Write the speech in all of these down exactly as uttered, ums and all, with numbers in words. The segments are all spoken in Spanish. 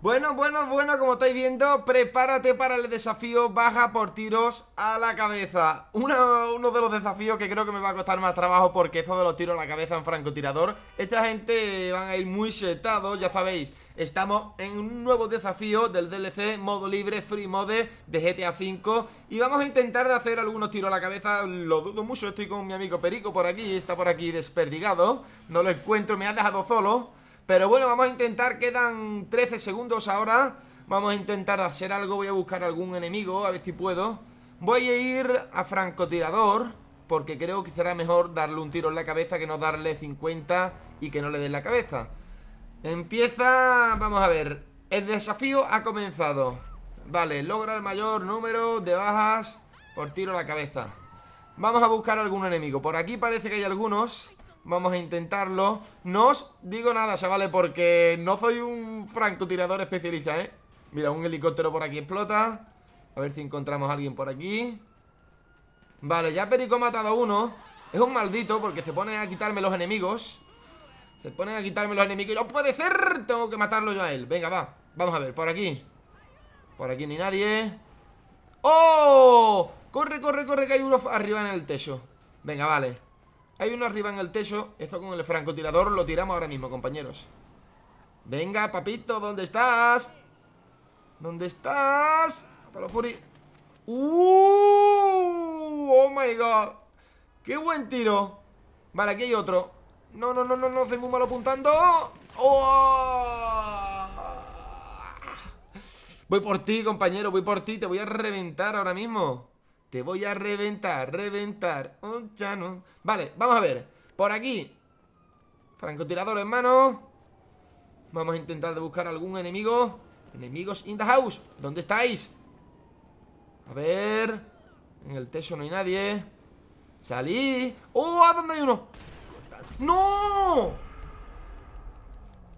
Bueno, bueno, bueno, como estáis viendo, prepárate para el desafío baja por tiros a la cabeza. Una, uno de los desafíos que creo que me va a costar más trabajo, porque eso de los tiros a la cabeza en francotirador, esta gente van a ir muy setados, ya sabéis. Estamos en un nuevo desafío del D L C, modo libre, free mode de G T A cinco. Y vamos a intentar de hacer algunos tiros a la cabeza, lo dudo mucho, estoy con mi amigo Perico por aquí, está por aquí desperdigado. No lo encuentro, me ha dejado solo. Pero bueno, vamos a intentar, quedan trece segundos ahora. Vamos a intentar hacer algo, voy a buscar algún enemigo, a ver si puedo. Voy a ir a francotirador, porque creo que será mejor darle un tiro en la cabeza que no darle cincuenta y que no le den la cabeza. Empieza, vamos a ver, el desafío ha comenzado. Vale, logra el mayor número de bajas por tiro a la cabeza. Vamos a buscar algún enemigo, por aquí parece que hay algunos. Vamos a intentarlo. No os digo nada, chavales, porque no soy un francotirador especialista, ¿eh? Mira, un helicóptero por aquí explota. A ver si encontramos a alguien por aquí. Vale, ya Perico ha matado a uno. Es un maldito porque se pone a quitarme los enemigos. Se pone a quitarme los enemigos y no puede ser. Tengo que matarlo yo a él. Venga, va. Vamos a ver, por aquí. Por aquí ni nadie. ¡Oh! Corre, corre, corre, que hay uno arriba en el techo. Venga, vale. Hay uno arriba en el techo. Esto con el francotirador lo tiramos ahora mismo, compañeros. Venga, papito, ¿dónde estás? ¿Dónde estás? Palofuri. ¡Uh! ¡Oh, my God! ¡Qué buen tiro! Vale, aquí hay otro. No, no, no, no, no, soy muy malo apuntando. ¡Oh! Voy por ti, compañero, voy por ti. Te voy a reventar ahora mismo. Te voy a reventar, reventar. Un chano. Vale, vamos a ver. Por aquí. Francotirador en mano. Vamos a intentar de buscar algún enemigo. Enemigos in the house. ¿Dónde estáis? A ver. En el techo no hay nadie. Salí. ¡Oh! ¿A dónde hay uno? ¡No!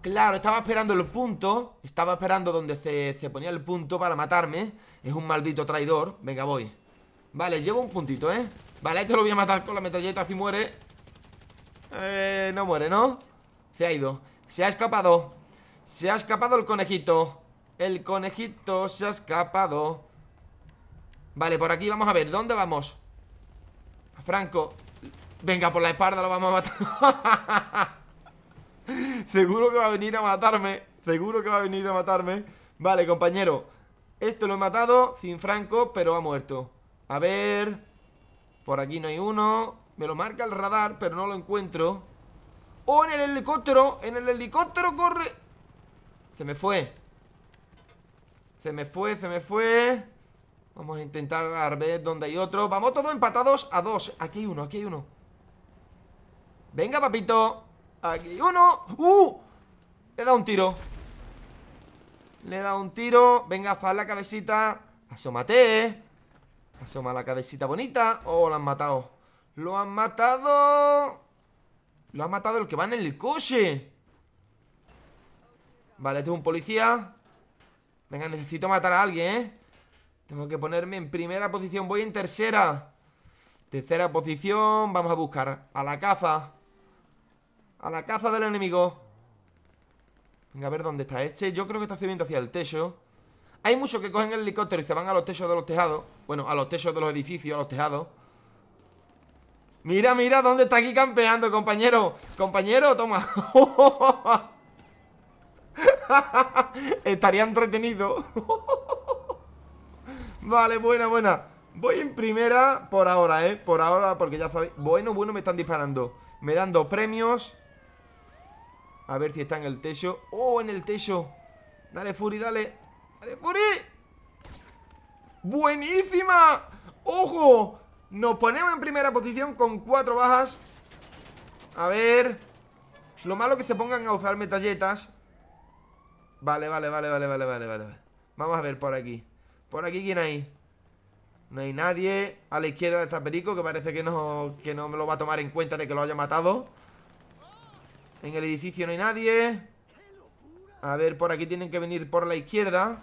Claro, estaba esperando el punto. Estaba esperando donde se, se ponía el punto para matarme. Es un maldito traidor. Venga, voy. Vale, llevo un puntito, ¿eh? Vale, este lo voy a matar con la metralleta si muere. Eh, no muere, ¿no? Se ha ido. Se ha escapado. Se ha escapado el conejito. El conejito se ha escapado. Vale, por aquí vamos a ver. ¿Dónde vamos? A Franco. Venga, por la espalda lo vamos a matar. Seguro que va a venir a matarme. Seguro que va a venir a matarme. Vale, compañero. Esto lo he matado sin Franco, pero ha muerto. A ver. Por aquí no hay uno. Me lo marca el radar, pero no lo encuentro. ¡Oh, en el helicóptero! ¡En el helicóptero corre! Se me fue. Se me fue, se me fue. Vamos a intentar ver dónde hay otro. Vamos todos empatados a dos. Aquí hay uno, aquí hay uno. Venga, papito. Aquí hay uno. ¡Uh! Le he dado un tiro. Le he dado un tiro. Venga, haz la cabecita. Asómate. Asoma la cabecita bonita. Oh, lo han matado. Lo han matado. Lo ha matado el que va en el coche. Vale, este es un policía. Venga, necesito matar a alguien, ¿eh? Tengo que ponerme en primera posición. Voy en tercera. Tercera posición. Vamos a buscar a la caza. A la caza del enemigo. Venga, a ver dónde está este. Yo creo que está subiendo hacia el techo. Hay muchos que cogen el helicóptero y se van a los techos de los tejados. Bueno, a los techos de los edificios, a los tejados. Mira, mira, ¿dónde está aquí campeando, compañero? Compañero, toma. Estaría entretenido. Vale, buena, buena. Voy en primera por ahora, ¿eh? Por ahora, porque ya sabéis. Bueno, bueno, me están disparando. Me dan dos premios. A ver si está en el techo. ¡Oh, en el techo! Dale, Fury, dale. ¡Dale, Fury! ¡Buenísima! ¡Ojo! Nos ponemos en primera posición con cuatro bajas. A ver. Lo malo que se pongan a usar metralletas. Vale, vale, vale, vale, vale, vale, vale. Vamos a ver por aquí. Por aquí, ¿quién hay? No hay nadie. A la izquierda está Perico, que parece que no, que no me lo va a tomar en cuenta de que lo haya matado. En el edificio no hay nadie. A ver, por aquí tienen que venir por la izquierda.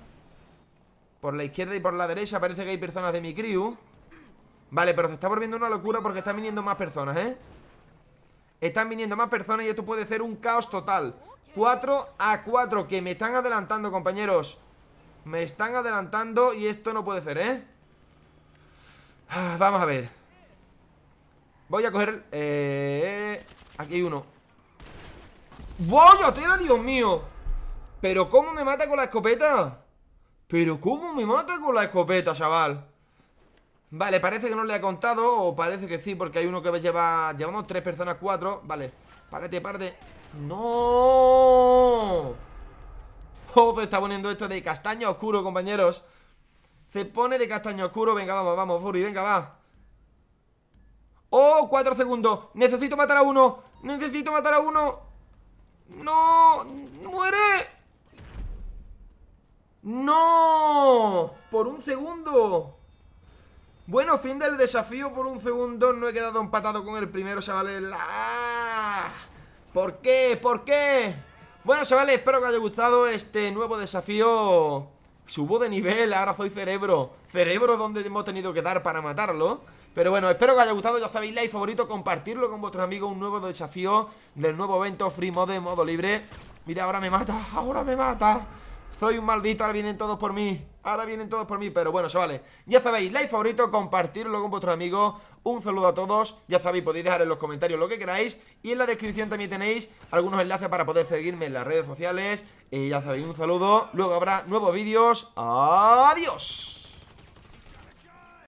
Por la izquierda y por la derecha parece que hay personas de mi crew. Vale, pero se está volviendo una locura porque están viniendo más personas, ¿eh? Están viniendo más personas y esto puede ser un caos total. cuatro a cuatro, que me están adelantando, compañeros. Me están adelantando y esto no puede ser, ¿eh? Vamos a ver. Voy a coger... Eh, aquí hay uno. ¡Vaya tela, Dios mío! ¿Pero cómo me mata con la escopeta? ¿Pero cómo me mata con la escopeta, chaval? Vale, parece que no le ha contado. O parece que sí, porque hay uno que lleva... Llevamos tres personas, cuatro. Vale. Párate, párate. ¡No! Oh, se está poniendo esto de castaño oscuro, compañeros. Se pone de castaño oscuro. Venga, vamos, vamos, Fury, venga, va. Oh, cuatro segundos. Necesito matar a uno. Necesito matar a uno. No, muere. No, por un segundo. Bueno, fin del desafío por un segundo. No he quedado empatado con el primero, chavales. ¡Ah! ¿Por qué? ¿Por qué? Bueno, chavales, espero que os haya gustado este nuevo desafío. Subo de nivel, ahora soy cerebro. Cerebro donde hemos tenido que dar para matarlo. Pero bueno, espero que os haya gustado. Ya sabéis, like, favorito, compartirlo con vuestros amigos. Un nuevo desafío del nuevo evento Free Mode, modo libre. Mira, ahora me mata, ahora me mata. Soy un maldito, ahora vienen todos por mí. Ahora vienen todos por mí, pero bueno, chavales. Ya sabéis, like, favorito, compartirlo con vuestros amigos. Un saludo a todos. Ya sabéis, podéis dejar en los comentarios lo que queráis. Y en la descripción también tenéis algunos enlaces para poder seguirme en las redes sociales. Y ya sabéis, un saludo. Luego habrá nuevos vídeos. ¡Adiós!